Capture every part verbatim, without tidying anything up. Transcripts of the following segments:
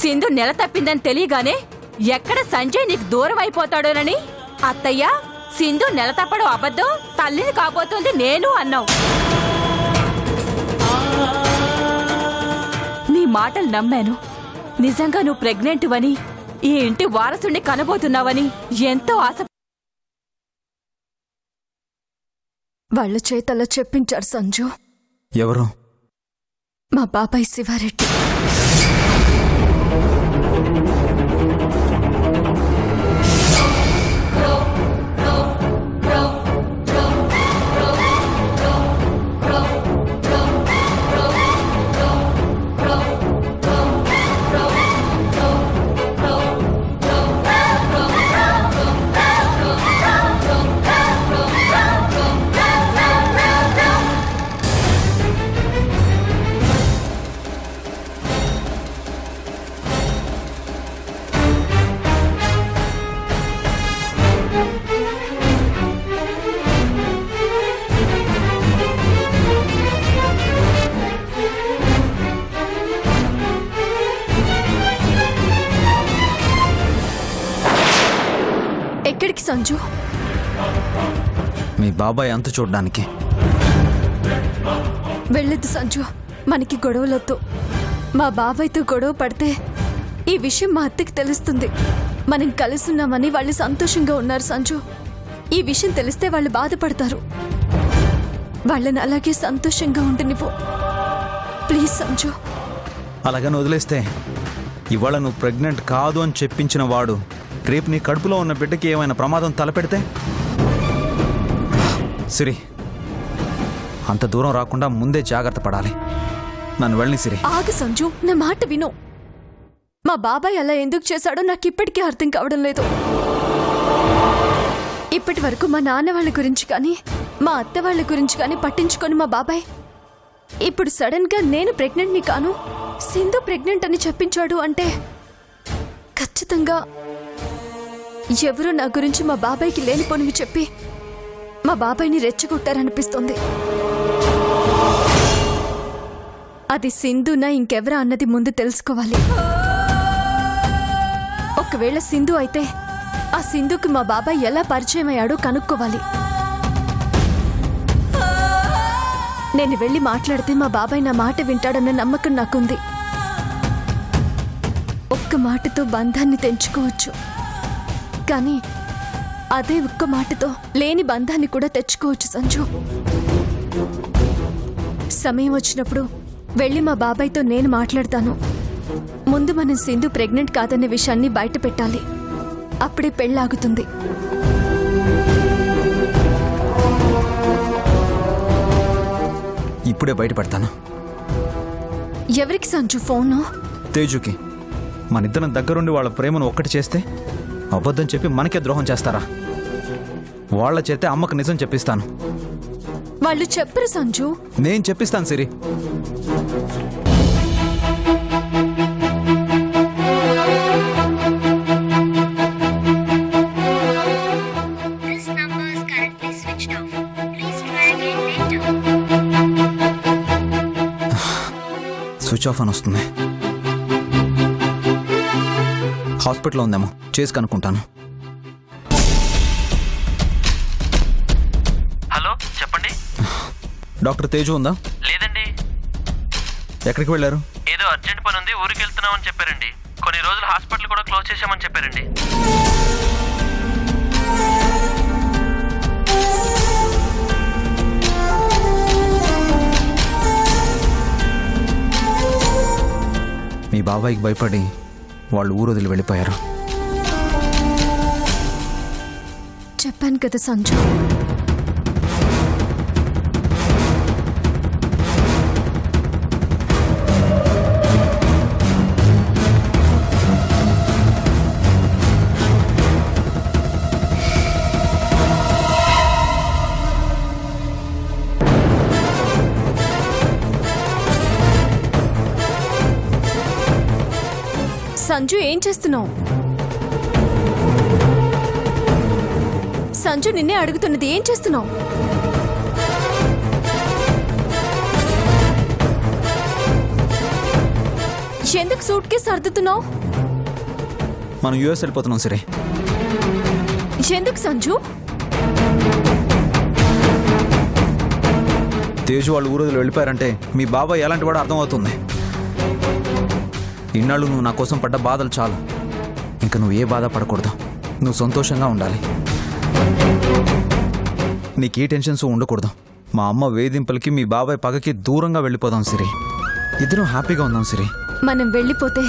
సింధు నెల తప్పిందని తెలియగానే ఎక్కడ సంజయ్ నీకు దూరం అయిపోతాడోనని అత్తయ్య సింధు నెల తప్పడం అబద్ధం, తల్లిని కాబోతుంది నేను అన్నావు. నీ మాటలు నమ్మాను. నిజంగా నువ్వు ప్రెగ్నెంట్ అని, ఈ ఇంటి వారసుని కనబోతున్నావని ఎంతో ఆశ వాళ్ళ చేతల్లో చెప్పించారు సంజు. ఎవరు? మా బాబాయ్ శివారెడ్డి. సంజు మీ బాబాయ్ అంత చూడడానికి వెళ్ళదు సంజు. మనకి గొడవలొద్దు. మా బాబాయ్తో గొడవ పడితే ఈ విషయం మా అత్తకి తెలుస్తుంది. మనం కలుసున్నామని వాళ్ళు సంతోషంగా ఉన్నారు సంజు. ఈ విషయం తెలిస్తే వాళ్ళు బాధపడతారు. వాళ్ళని అలాగే సంతోషంగా ఉండనివ్వు ప్లీజ్ సంజు. అలాగని వదిలేస్తే ఇవాళ నువ్వు ప్రెగ్నెంట్ కాదు అని చెప్పించిన వాడు రేపు నీ కడుపులో ఉన్న బిడ్డకి ఏమైనా ప్రమాదం తలపెడితే? సిరి, అంత దూరం రాకుండా ముందే జాగ్రత్త పడాలి. నన్ను వెళ్ళని సిరి. ఆగు సంజు, నా మాట విను. మా బాబాయ్ అలా ఎందుకు చేశాడో నాకు ఇప్పటికీ అర్థం కావడం లేదు. ఇప్పటి వరకు మా నాన్న వాళ్ళ గురించి కానీ మా అత్త వాళ్ళ గురించి కానీ పట్టించుకొని మా బాబాయ్ ఇప్పుడు సడన్గా నేను ప్రెగ్నెంట్ని కాను, సింధు ప్రెగ్నెంట్ అని చెప్పించాడు అంటే ఖచ్చితంగా ఎవరో నా గురించి మా బాబాయ్కి లేనిపోనివి చెప్పి మా బాబాయ్ని రెచ్చగొట్టారనిపిస్తుంది. అది సింధునా ఇంకెవరా అన్నది ముందు తెలుసుకోవాలి. ఒకవేళ సింధు అయితే ఆ సింధుకి మా బాబాయ్ ఎలా పరిచయం అయ్యాడో కనుక్కోవాలి. నేను వెళ్ళి మాట్లాడితే మా బాబాయ్ నా మాట వింటాడన్న నమ్మకం నాకుంది. ఒక్క మాటతో బంధాన్ని తెంచుకోవచ్చు, కానీ అదే ఒక్క మాటతో లేని బంధాన్ని కూడా తెచ్చుకోవచ్చు సంజు. సమయం వచ్చినప్పుడు వెళ్ళి మా బాబాయ్తో నేను మాట్లాడతాను. ముందు మనం సింధు ప్రెగ్నెంట్ కాదనే విషయాన్ని బయట పెట్టాలి. అప్పుడే పెళ్ళాగుతుంది. ఇప్పుడే బయటపడతాను. ఎవరికి సంజు ఫోను? తేజుకి. మనిద్దరం దగ్గరుండి వాళ్ళ ప్రేమను ఒక్కటి చేస్తే అబద్ధం చెప్పి మనకే ద్రోహం చేస్తారా? వాళ్ళ చేతే అమ్మకు నిజం చెప్పిస్తాను. వాళ్ళు చెప్పరు సంజు. నేను చెప్పిస్తాను సిరి. స్విచ్ ఆఫ్ అని వస్తుంది. హాస్పిటల్లో ఉందేమో, చేసి కనుక్కుంటాను. హలో చెప్పండి. డాక్టర్ తేజు ఉందా? లేదండి. ఎక్కడికి వెళ్ళారు? ఏదో అర్జెంట్ పని ఉంది, ఊరికి వెళ్తున్నామని చెప్పారండి. కొన్ని రోజులు హాస్పిటల్ కూడా క్లోజ్ చేశామని చెప్పారండి. మీ బాబాయికి భయపడి వాళ్ళు ఊరు వదిలి వెళ్ళిపోయారు. చెప్పాను కదా సంజు. సంజు ఏం చేస్తున్నావు? సంజు నిన్నే అడుగుతున్నది, ఏం చేస్తున్నావు? ఎందుకు సూట్ కేసు సర్దుతున్నావు? మనం యూఎస్ వెళ్ళిపోతున్నాం సరే. ఎందుకు సంజు? తేజు వాళ్ళు ఊరోజులు వెళ్ళిపోయారంటే మీ బాబాయ్ ఎలాంటి వాడు అర్థమవుతుంది. ఇన్నాళ్ళు నువ్వు నా కోసం పడ్డ బాధలు చాలు. ఇంకా నువ్వు ఏ బాధ పడకూడదు. నువ్వు సంతోషంగా ఉండాలి. నీకు ఏ టెన్షన్స్ ఉండకూడదు. మా అమ్మ వేధింపులకి మీ బాబాయ్ పగకి దూరంగా వెళ్ళిపోదాం సిరి. ఇద్దరం హ్యాపీగా ఉందాం సిరి. మనం వెళ్ళిపోతే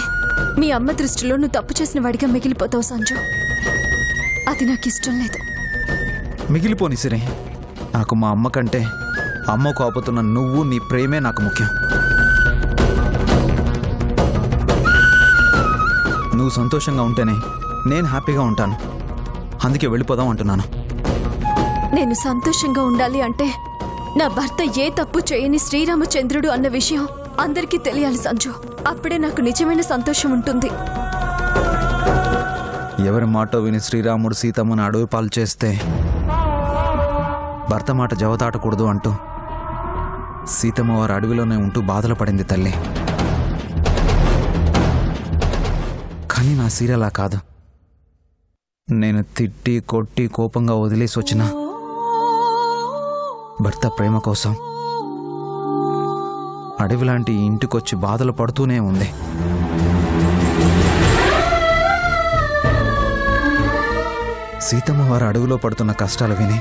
మీ అమ్మ దృష్టిలో నువ్వు తప్పు చేసిన వాడిగా మిగిలిపోతావు సంజు. అది నాకు ఇష్టం లేదు. మిగిలిపోని సిరి. నాకు మా అమ్మ కంటే అమ్మ కోపతున్న నువ్వు నీ ప్రేమే నాకు ముఖ్యం. నువ్వు సంతోషంగా ఉంటేనే నేను హ్యాపీగా ఉంటాను. అందుకే వెళ్ళిపోదాం అంటున్నాను. నేను సంతోషంగా ఉండాలి అంటే నా భర్త ఏ తప్పు చేయని శ్రీరామచంద్రుడు అన్న విషయం అందరికీ తెలియాలి సంజు. అప్పుడే నాకు నిజమైన సంతోషం ఉంటుంది. ఎవరి మాట విని శ్రీరాముడు సీతమ్మను అడవి పాలు చేస్తే భర్త మాట జవదాటకూడదు అంటూ సీతమ్మ వారు అడవిలోనే ఉంటూ బాధలు పడింది తల్లి. కానీ నా సీరలా కాదు. నేను తిట్టి కొట్టి కోపంగా వదిలేసి వచ్చిన భర్త ప్రేమ కోసం అడవిలాంటి ఇంటికొచ్చి బాధలు పడుతూనే ఉంది. సీతమ్మ వారు అడవిలో పడుతున్న కష్టాలు విని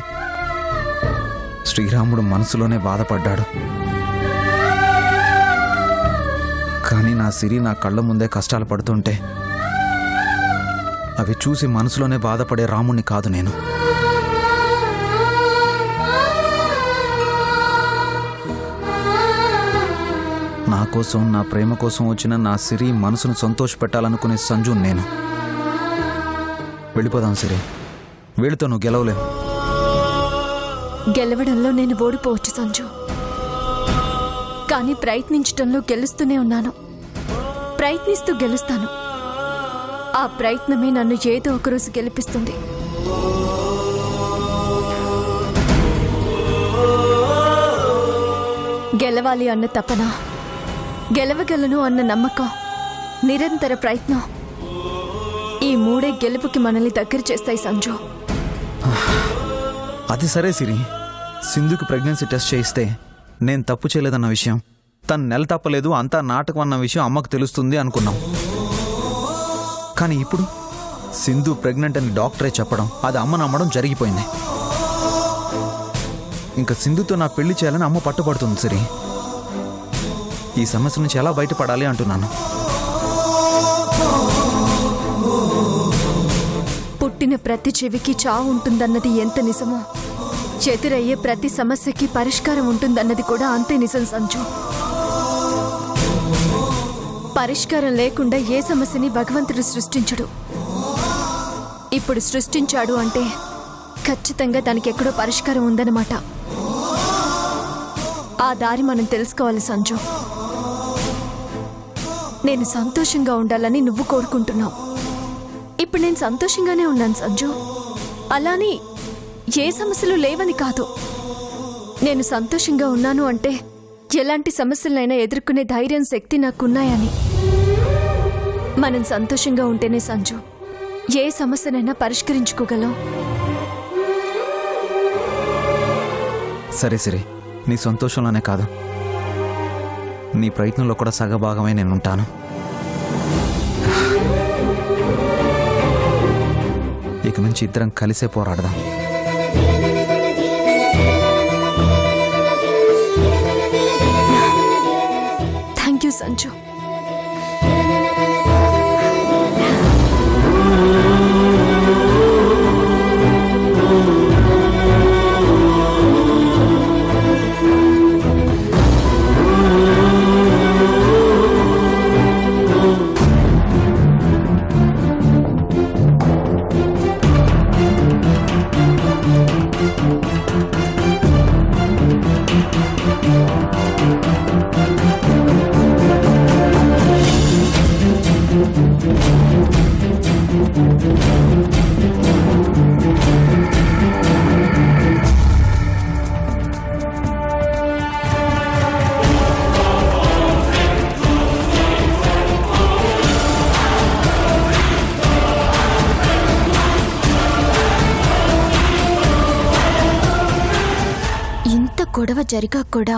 శ్రీరాముడు మనసులోనే బాధపడ్డాడు. కానీ నా సిరి నా కళ్ళ ముందే కష్టాలు పడుతుంటే అవి చూసి మనసులోనే బాధపడే రాముణ్ణి కాదు నేను. నా కోసం నా ప్రేమ కోసం వచ్చిన నా సిరి మనసును సంతోషపెట్టాలనుకునే సంజు నేను. వెళ్ళిపోదాం సిరి. వీళ్ళతో నువ్వు గెలవలేవు. గెలవడంలో నేను ఓడిపోవచ్చు సంజు, కానీ ప్రయత్నించడంలో గెలుస్తూనే ఉన్నాను. ప్రయత్నిస్తూ గెలుస్తాను. ఆ ప్రయత్నమే నన్ను ఏదో ఒకరోజు గెలిపిస్తుంది. గెలవాలి అన్న తపన, గెలవగలను అన్న నమ్మకం, నిరంతర ప్రయత్నం, ఈ మూడే గెలుపుకి మనల్ని దగ్గర చేస్తాయి సంజు. అది సరే సిరి. సింధుకి ప్రెగ్నెన్సీ టెస్ట్ చేయిస్తే నేను తప్పు చేయలేదన్న విషయం, తను నెల తప్పలేదు అంతా నాటకం అన్న విషయం అమ్మకు తెలుస్తుంది అనుకున్నాం. కానీ ఇప్పుడు సింధు ప్రెగ్నెంట్ అని డాక్టరే చెప్పడం, అది అమ్మ నమ్మడం జరిగిపోయింది. ఇంకా సింధుతో నా పెళ్లి చేయాలని అమ్మ పట్టుబడుతుంది సిరి. ఈ సమస్య నుంచి ఎలా బయటపడాలి అంటున్నాను. పుట్టిన ప్రతి చెవికి చావు ఉంటుందన్నది ఎంత నిజమో, చెదురయ్యే ప్రతి సమస్యకి పరిష్కారం ఉంటుందన్నది కూడా అంతే నిజం సంజు. పరిష్కారం లేకుండా ఏ సమస్యని భగవంతుడు సృష్టించడు. ఇప్పుడు సృష్టించాడు అంటే ఖచ్చితంగా దానికి ఎక్కడో పరిష్కారం ఉందన్నమాట. ఆ దారి మనం తెలుసుకోవాలి సంజు. నేను సంతోషంగా ఉండాలని నువ్వు కోరుకుంటున్నావు. ఇప్పుడు నేను సంతోషంగానే ఉన్నాను సంజు. అలానే ఏ సమస్యలు లేవని కాదు. నేను సంతోషంగా ఉన్నాను అంటే ఎలాంటి సమస్యలైనా ఎదుర్కొనే ధైర్యం, శక్తి నాకున్నాయని. మనం సంతోషంగా ఉంటేనే సంజు ఏ సమస్యనైనా పరిష్కరించుకోగలం. సరే సరే, నీ సంతోషంలోనే కాదు నీ ప్రయత్నంలో కూడా సగభాగమే నేనుంటాను. ఇక నుంచి ఇద్దరం కలిసే పోరాడదాం. Thank you Sanju. గొడవ జరిగా కూడా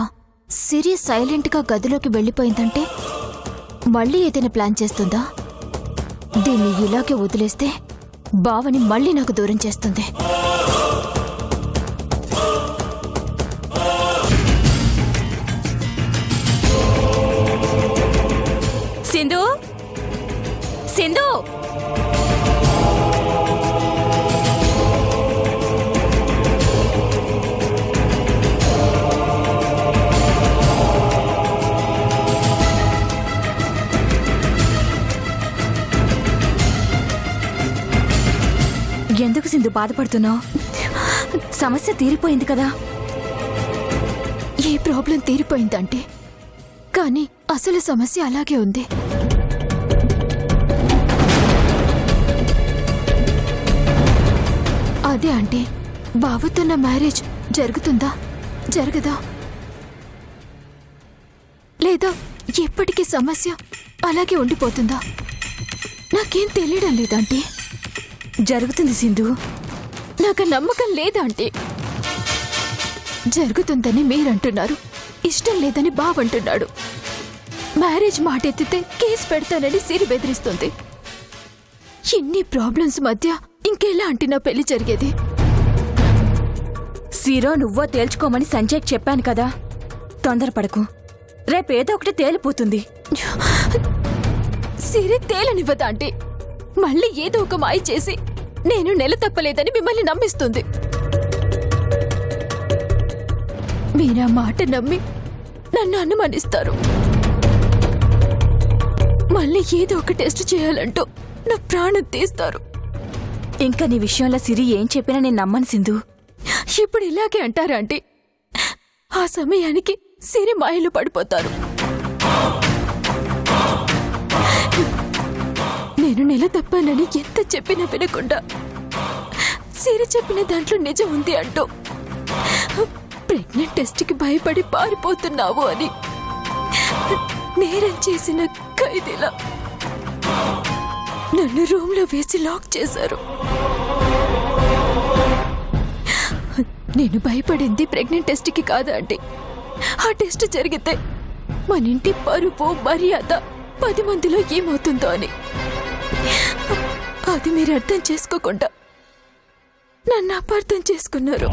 సిరి సైలెంట్ గా గదిలోకి వెళ్ళిపోయిందంటే మళ్ళీ ఏదైనా ప్లాన్ చేస్తుందా? దీన్ని ఇలాగే వదిలేస్తే బావని మళ్ళీ నాకు దూరం చేస్తుంది. సింధు సింధు ఎందుకు సింధు బాధపడుతున్నావు? సమస్య తీరిపోయింది కదా. ఈ ప్రాబ్లం తీరిపోయిందంటే కానీ అసలు సమస్య అలాగే ఉంది. అదే అంటే బావతో నా మ్యారేజ్ జరుగుతుందా జరగదా, లేదా ఎప్పటికీ సమస్య అలాగే ఉండిపోతుందా? నాకేం తెలియడం లేదంటే జరుగుతుంది సింధు. నాకు నమ్మకం లేదా అంటే జరుగుతుందని మీరంటున్నారు, ఇష్టం లేదని బావంటున్నాడు, మ్యారేజ్ మాట ఎత్తితే కేసు పెడతానని సిరి బెదిరిస్తుంది. ఇన్ని ప్రాబ్లమ్స్ మధ్య ఇంకెలా అంటే నా పెళ్లి జరిగేది? సిరో నువ్వో తేల్చుకోమని సంజయ్కి చెప్పాను కదా, తొందరపడకు, రేపేదో ఒకటి తేలిపోతుంది. సిరి తేలనివ్వదా అంటే మళ్ళీ ఏదో ఒక మాయ చేసి నేను నెల తప్పలేదని మిమ్మల్ని నమ్మిస్తుంది. మీరా మాట నమ్మి నన్ను అనుమానిస్తారు. మళ్ళీ ఏదో ఒక టెస్ట్ చేయాలంటూ నా ప్రాణం తీస్తారు. ఇంకా నీ విషయంలో సిరి ఏం చెప్పినా నేను నమ్మను సింధు. ఇప్పుడు ఇలాగే అంటారా అంటే ఆ సమయానికి సిరి మాయలు పడిపోతారు. నేను నెల తప్పానని ఎంత చెప్పినా వినకుండా సిరి చెప్పిన దాంట్లో నిజం ఉంది అంటూ ప్రెగ్నెంట్ టెస్ట్కి భయపడి పారిపోతున్నావు అని నేరం చేసిన ఖైదీలా నన్ను రూమ్లో వేసి లాక్ చేశారు. నేను భయపడింది ప్రెగ్నెంట్ టెస్ట్కి కాదా అంటే ఆ టెస్ట్ జరిగితే మన ఇంటి పరుపు మర్యాద పది మందిలో ఏమవుతుందో అని. అది మీరు అర్థం చేసుకోకుండా నన్ను అపార్థం చేసుకున్నారు.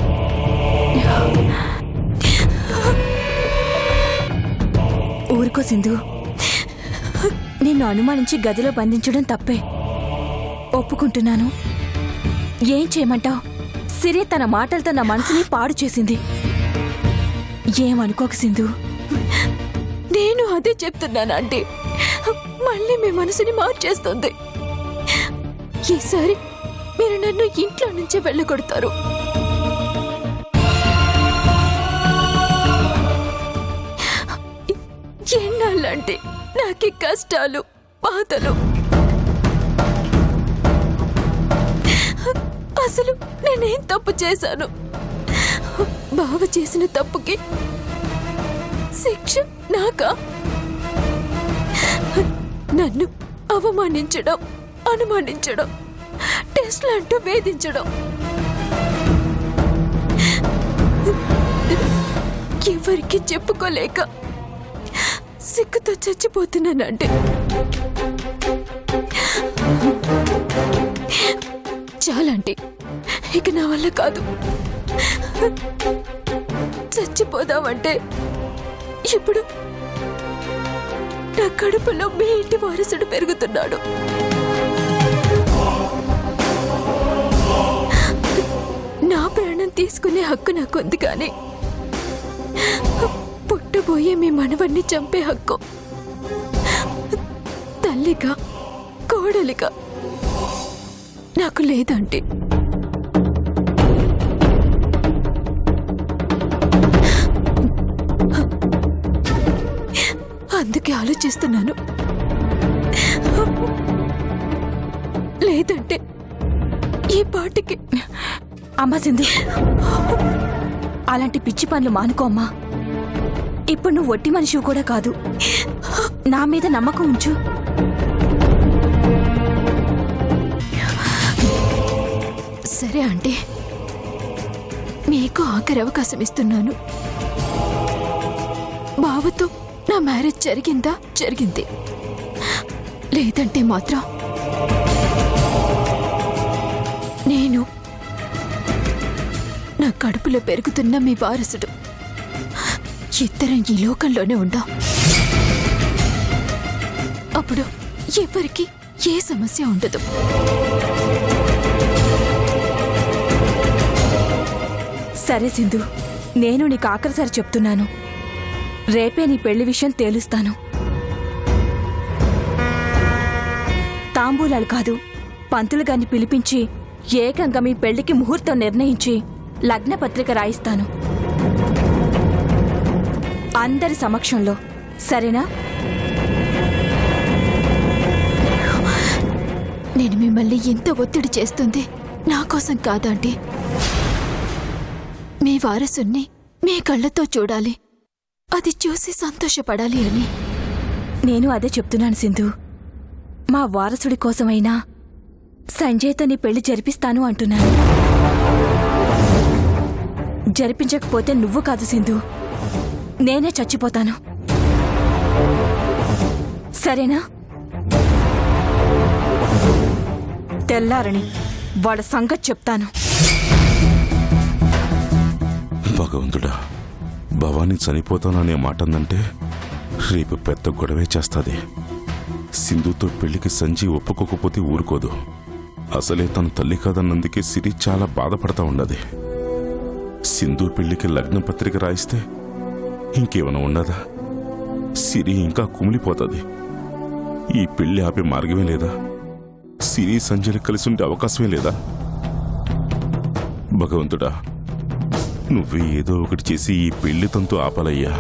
ఊరుకో సింధు, నిన్ను అనుమానించి గదిలో బంధించడం తప్పే, ఒప్పుకుంటున్నాను. ఏం చేయమంటావు? సిరి తన మాటలతో నా మనసుని పాడు చేసింది, ఏమనుకోక సింధు. నేను అదే చెప్తున్నాను అంటే మళ్ళీ మీ మనసుని మార్చేస్తుంది. ఈసారి మీరు నన్ను ఇంట్లో నుంచే వెళ్ళగొడతారు. ఎన్నాళ్ళంటే నాకు కష్టాలు బాధలు. అసలు నేనేం తప్పు చేశాను? బావ చేసిన తప్పుకి శిక్ష నాకా? నన్ను అవమానించడం, అనుమానించడం, టెస్ట్లంటూ వేధించడం, ఎవరికి చెప్పుకోలేక సిగ్గుతో చచ్చిపోతున్నానంటే చాలంటే ఇక నా వల్ల కాదు. చచ్చిపోదామంటే ఇప్పుడు నా కడుపులో మీ ఇంటి వారసుడు పెరుగుతున్నాడు. నా ప్రాణం తీసుకునే హక్కు నాకుంది, కానీ పుట్టబోయే మీ మనవణ్ణి చంపే హక్కు తల్లిగా కోడలిగా నాకు లేదంటే అందుకే ఆలోచిస్తున్నాను. లేదంటే ఈ పాటికి అమ్మ సింధు అలాంటి పిచ్చి పనులు మానుకో అమ్మా. ఇప్పుడు నువ్వు ఒట్టి మనిషివి కూడా కాదు, నా మీద నమ్మకం ఉంచు. సరే అంటే మీకు ఆఖరి అవకాశం ఇస్తున్నాను. బావతో నా మ్యారేజ్ జరిగిందా? జరిగింది. లేదంటే మాత్రం నేను నా కడుపులో పెరుగుతున్న మీ వారసుడు. ఇద్దరం ఈ లోకంలోనే ఉందా? అప్పుడు ఎవరికి ఏ సమస్య ఉండదు. సరే సింధు, నేను నీకు ఆఖరిసారి చెప్తున్నాను, రేపే నీ పెళ్లి విషయం తేలుస్తాను. తాంబూలాలు కాదు, పంతులు గారిని పిలిపించి ఏకంగా మీ పెళ్లికి ముహూర్తం నిర్ణయించి లగ్న పత్రిక రాయిస్తాను అందరి సమక్షంలో. సరేనా? నేను మిమ్మల్ని ఎంత ఒత్తిడి చేస్తుంది నా కోసం కాదండి. మీ వారసుని మీ కళ్ళతో చూడాలి, అది చూసి సంతోషపడాలి అని నేను అదే చెప్తున్నాను సింధు. మా వారసుడి కోసమైనా సంజయ్తో నీ పెళ్లి జరిపిస్తాను అంటున్నాను. జరిపించకపోతే నువ్వు కాదు సింధు, నేనే చచ్చిపోతాను. సరేనా? తెల్లారని వాళ్ళ సంగతి చెప్తాను. భగవంతుడా, భవానీ చనిపోతాననే మాట ఉందంటే రేపు పెద్ద గొడవే చేస్తుంది. సింధుతో పెళ్లికి సంజయ్ ఒప్పుకోకపోతే ఊరుకోదు. అసలే తన తల్లి కాదన్నందుకే సిరి చాలా బాధపడతా ఉన్నది. సింధు పెళ్లికి లగ్న పత్రిక రాయిస్తే ఇంకేమైనా ఉన్నదా? సిరి ఇంకా కుమిలిపోతుంది. ఈ పెళ్లి ఆపే మార్గమే లేదా? సిరి సంజయ్ని కలిసి ఉండే అవకాశమే లేదా? భగవంతుడా, నువ్వే ఏదో ఒకటి చేసి ఈ పెళ్లి తంతు ఆపాలయ్యా.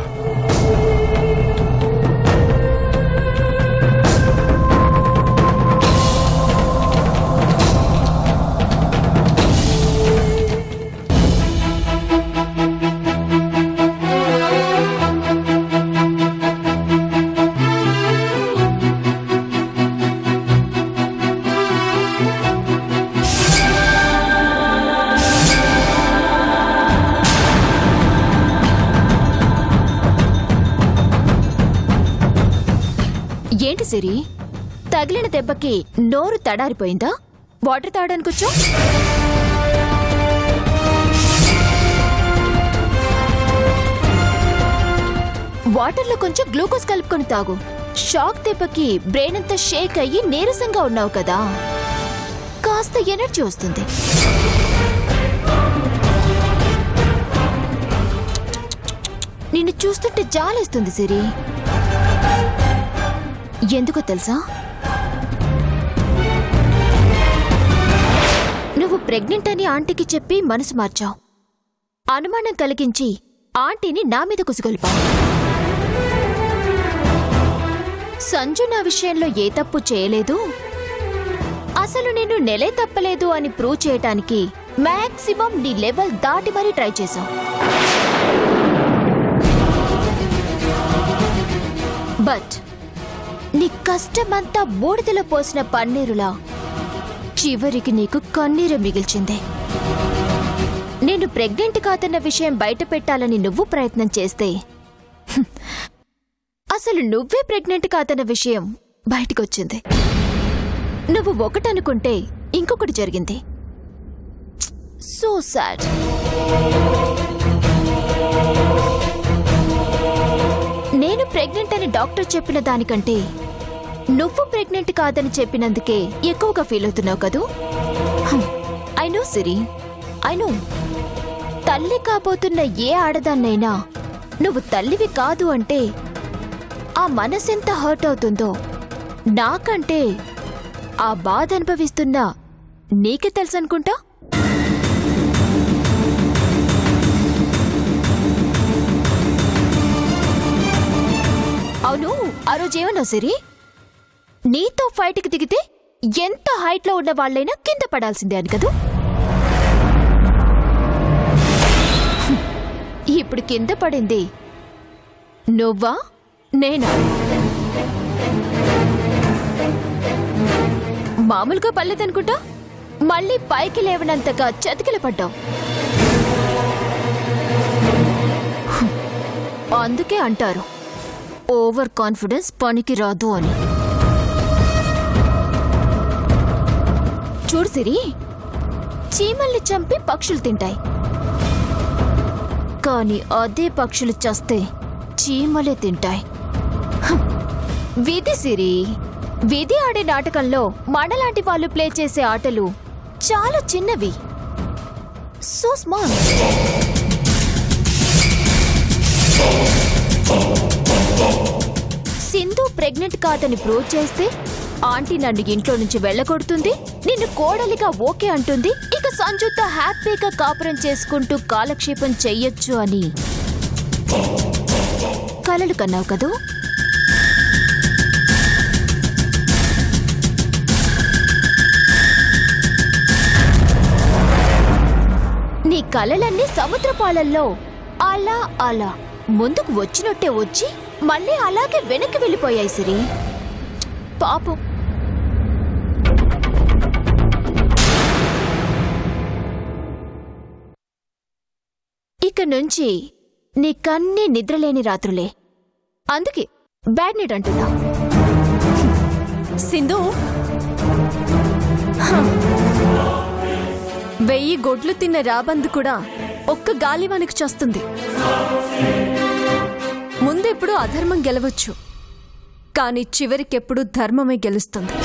సిరి, తగిలిన దెబ్బకి నోరు తడారిపోయిందా? వాటర్ తాగడానికి వచ్చా? వాటర్లో కొంచెం గ్లూకోజ్ కలుపుకొని తాగు. షాక్ దెబ్బకి బ్రెయిన్ అంతా షేక్ అయ్యి నీరసంగా ఉన్నావు కదా, కాస్త ఎనర్జీ వస్తుంది. నిన్ను చూస్తుంటే జాలేస్తుంది సిరి. ఎందుకో తెలుసా? నువ్వు ప్రెగ్నెంట్ అని ఆంటీకి చెప్పి మనసు మార్చావు. అనుమానం కలిగించి ఆంటీని నా మీద కుసిగొల్పావు. సంజు నా విషయంలో ఏ తప్పు చేయలేదు, అసలు నేను నెలే తప్పలేదు అని ప్రూవ్ చేయటానికి మాక్సిమం నీ లెవెల్ దాటి మరీ ట్రై చేశావు. బట్ నీ కష్టమంతా బూడిదలో పోసిన పన్నీరులా చివరికి నీకు కన్నీరు మిగిల్చింది. నేను ప్రెగ్నెంట్ కాదన్న విషయం బయట పెట్టాలని నువ్వు ప్రయత్నం చేస్తే అసలు నువ్వే ప్రెగ్నెంట్ కాదన్న విషయం బయటకొచ్చింది. నువ్వు ఒకటనుకుంటే ఇంకొకటి జరిగింది. So sad. నేను ప్రెగ్నెంట్ అని డాక్టర్ చెప్పిన దానికంటే నువ్వు ప్రెగ్నెంట్ కాదని చెప్పినందుకే ఎక్కువగా ఫీల్ అవుతున్నావు కదూ. I know Siri, I know. తల్లి కాబోతున్న ఏ ఆడదాన్నైనా నువ్వు తల్లివి కాదు అంటే ఆ మనసెంత హర్ట్ అవుతుందో నాకంటే ఆ బాధ అనుభవిస్తున్నా నీకే తెలుసు అనుకుంటా. అవును, ఆ రోజేమన్నా సిరి, నీతో ఫైట్కి దిగితే ఎంత హైట్లో ఉన్న వాళ్ళైనా కింద పడాల్సిందే అని కదూ. ఇప్పుడు కింద పడింది నువ్వా నేనా? మామూలుగా పడలేదనుకుంటా, మళ్ళీ పైకి లేవనంతగా చతికిల పడ్డావు. అందుకే అంటారు ఓవర్ కాన్ఫిడెన్స్ పనికి రాదు అని. చూడు సిరి, చీమల్ని చంపి పక్షులు తింటాయి, కానీ అదే పక్షులు చస్తే చీమలే తింటాయి. విధి సిరి, విధి ఆడే నాటకంలో మనలాంటి వాళ్ళు ప్లే చేసే ఆటలు చాలా చిన్నవి. So small. సింధు ప్రెగ్నెంట్ కాదని ప్రూవ్ చేస్తే ఆంటీ నన్ను ఇంట్లో నుంచి వెళ్ళగొడుతుంది, నిన్ను కోడలిగా ఓకే అంటుంది, ఇక సంజుతో హ్యాపీగా కాపురం చేసుకుంటూ కాలక్షేపం చెయ్యొచ్చు అని కలలు కన్నావు కదూ. నీ కలలన్నీ సముద్రపాలల్లో అలా అలా ముందుకు వచ్చినట్టే వచ్చి మళ్ళీ అలాగే వెనక్కి వెళ్ళిపోయాయి సిరి. పాపం. ఇక నుంచి నీకన్నీ నిద్రలేని రాత్రులే, అందుకే బ్యాడ్ నైట్ అంటున్నా. సింధు, వెయ్యి గొడ్లు తిన్న రాబందు కూడా ఒక్క గాలివానికి చస్తుంది. ముందెప్పుడూ అధర్మం గెలవచ్చు, కానీ చివరికెప్పుడు ధర్మమే గెలుస్తుంది.